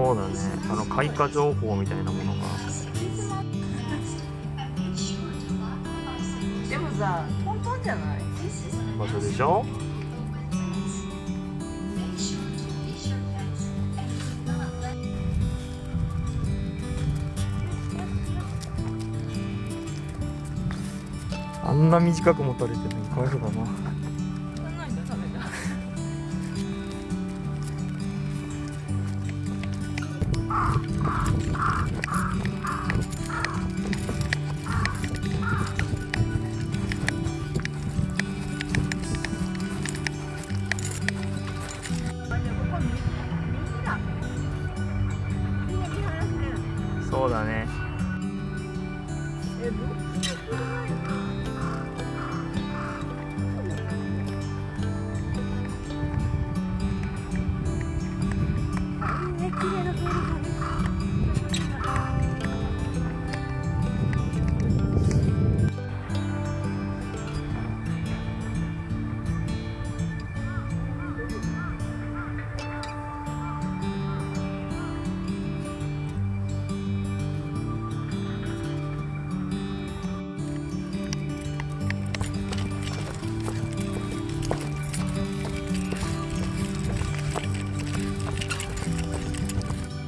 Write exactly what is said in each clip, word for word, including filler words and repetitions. そうだね、あの開花情報みたいなものが。でもさ、トントンじゃない場所でしょ。あんな短くも取れてない、かわいそうだな。そうだね。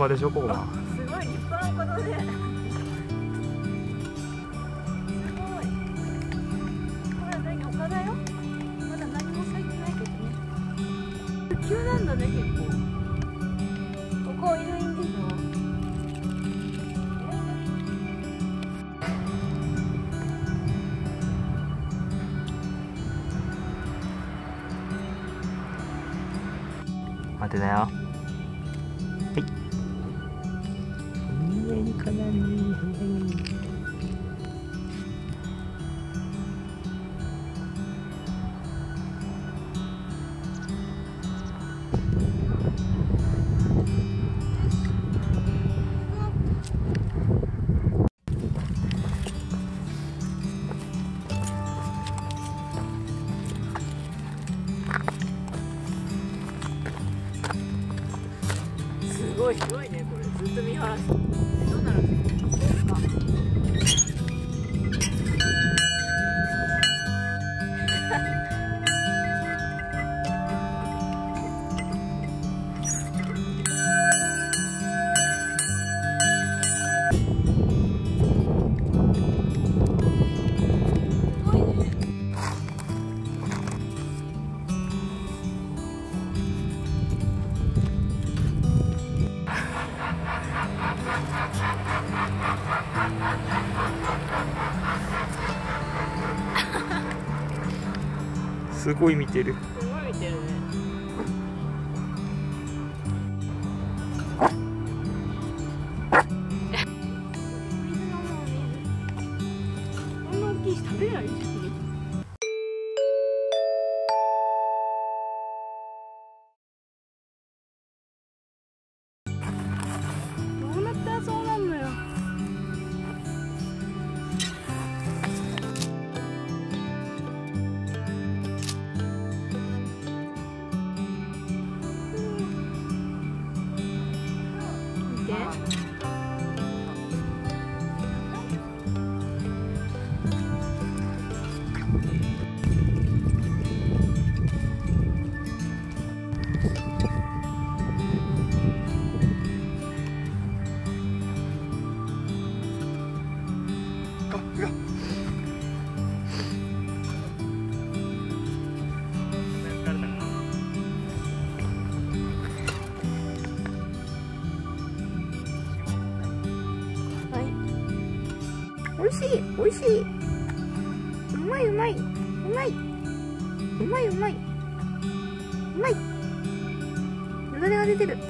ここでしょ、ここは。すごい立派なことで。すごい。これは何、丘だよ。まだ何も咲いてないけどね。急なんだね、結構。ここいるんでしょ。待ってなよ。すごい広いね、これずっと見晴らしてどうなるんですか。すごい見てる。すごい見てるね。こんな大きいし食べない。どうなったらそうなんのよ。おいしい、おいしい、うまいうまい、うまい、うまいうまい、うまい、流れが出てる。